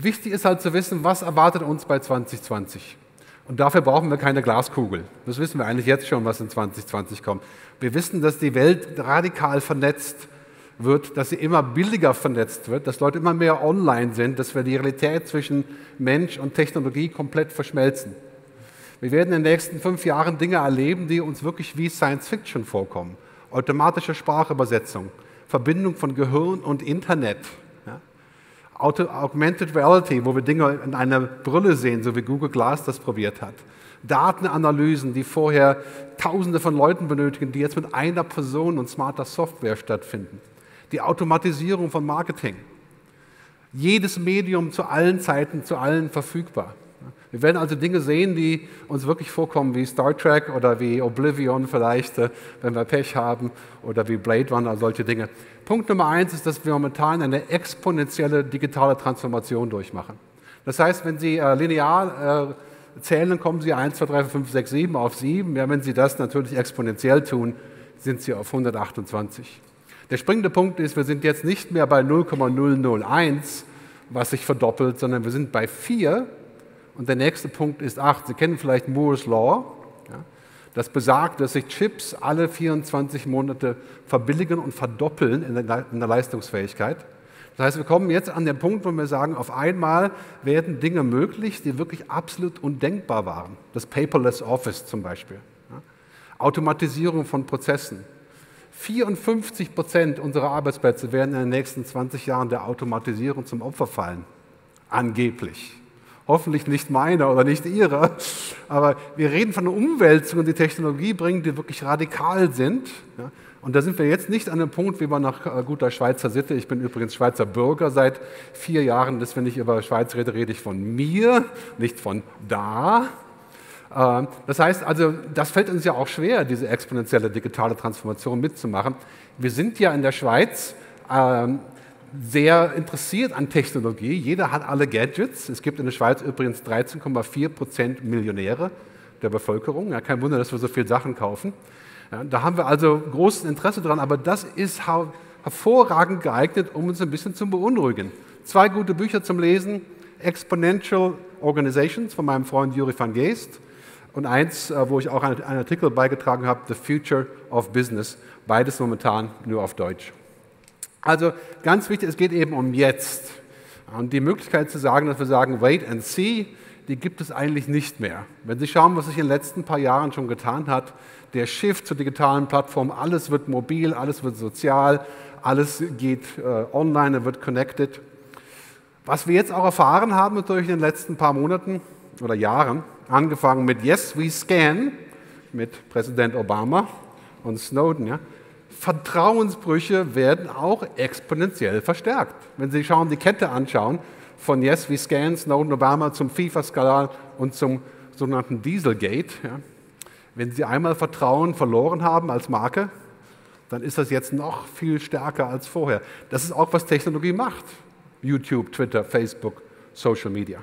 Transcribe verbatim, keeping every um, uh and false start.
Wichtig ist halt zu wissen, was erwartet uns bei zwanzig zwanzig. Und dafür brauchen wir keine Glaskugel. Das wissen wir eigentlich jetzt schon, was in zwanzig zwanzig kommt. Wir wissen, dass die Welt radikal vernetzt wird, dass sie immer billiger vernetzt wird, dass Leute immer mehr online sind, dass wir die Realität zwischen Mensch und Technologie komplett verschmelzen. Wir werden in den nächsten fünf Jahren Dinge erleben, die uns wirklich wie Science Fiction vorkommen. Automatische Sprachübersetzung, Verbindung von Gehirn und Internet, ja? Auto Augmented Reality, wo wir Dinge in einer Brille sehen, so wie Google Glass das probiert hat. Datenanalysen, die vorher Tausende von Leuten benötigen, die jetzt mit einer Person und smarter Software stattfinden. Die Automatisierung von Marketing. Jedes Medium zu allen Zeiten, zu allen verfügbar. Wir werden also Dinge sehen, die uns wirklich vorkommen, wie Star Trek oder wie Oblivion vielleicht, wenn wir Pech haben, oder wie Blade Runner, solche Dinge. Punkt Nummer eins ist, dass wir momentan eine exponentielle digitale Transformation durchmachen. Das heißt, wenn Sie äh, linear äh, zählen, kommen Sie eins, zwei, drei, vier, fünf, sechs, sieben auf sieben. Ja, wenn Sie das natürlich exponentiell tun, sind Sie auf hundertachtundzwanzig. Der springende Punkt ist, wir sind jetzt nicht mehr bei null Komma null null eins, was sich verdoppelt, sondern wir sind bei vier. Und der nächste Punkt ist acht. Sie kennen vielleicht Moore's Law. Ja, das besagt, dass sich Chips alle vierundzwanzig Monate verbilligen und verdoppeln in der, in der Leistungsfähigkeit. Das heißt, wir kommen jetzt an den Punkt, wo wir sagen, auf einmal werden Dinge möglich, die wirklich absolut undenkbar waren. Das Paperless Office zum Beispiel. Ja, Automatisierung von Prozessen. vierundfünfzig Prozent unserer Arbeitsplätze werden in den nächsten zwanzig Jahren der Automatisierung zum Opfer fallen. Angeblich. Hoffentlich nicht meine oder nicht ihre, aber wir reden von einer Umwälzung, die Technologie bringt, die wirklich radikal sind. Und da sind wir jetzt nicht an dem Punkt, wie man nach guter Schweizer Sitte, ich bin übrigens Schweizer Bürger seit vier Jahren, dass wenn ich über Schweiz rede, rede ich von mir, nicht von da. Das heißt also, das fällt uns ja auch schwer, diese exponentielle digitale Transformation mitzumachen. Wir sind ja in der Schweiz ähm, sehr interessiert an Technologie. Jeder hat alle Gadgets. Es gibt in der Schweiz übrigens dreizehn Komma vier Prozent Millionäre der Bevölkerung. Ja, kein Wunder, dass wir so viele Sachen kaufen. Ja, da haben wir also großes Interesse dran, aber das ist hervorragend geeignet, um uns ein bisschen zu beunruhigen. Zwei gute Bücher zum Lesen, Exponential Organizations von meinem Freund Yuri van Geest und eins, wo ich auch einen Artikel beigetragen habe, The Future of Business, beides momentan nur auf Deutsch. Also ganz wichtig, es geht eben um jetzt. Und die Möglichkeit zu sagen, dass wir sagen, wait and see, die gibt es eigentlich nicht mehr. Wenn Sie schauen, was sich in den letzten paar Jahren schon getan hat, der Shift zur digitalen Plattform, alles wird mobil, alles wird sozial, alles geht äh, online, wird connected. Was wir jetzt auch erfahren haben natürlich in den letzten paar Monaten oder Jahren, angefangen mit Yes, we scan, mit Präsident Obama und Snowden, ja, Vertrauensbrüche werden auch exponentiell verstärkt. Wenn Sie schauen, die Kette anschauen, von Yes, we scan, Snowden, Obama zum FIFA-Skandal und zum sogenannten Dieselgate. Ja. Wenn Sie einmal Vertrauen verloren haben als Marke, dann ist das jetzt noch viel stärker als vorher. Das ist auch, was Technologie macht. YouTube, Twitter, Facebook, Social Media.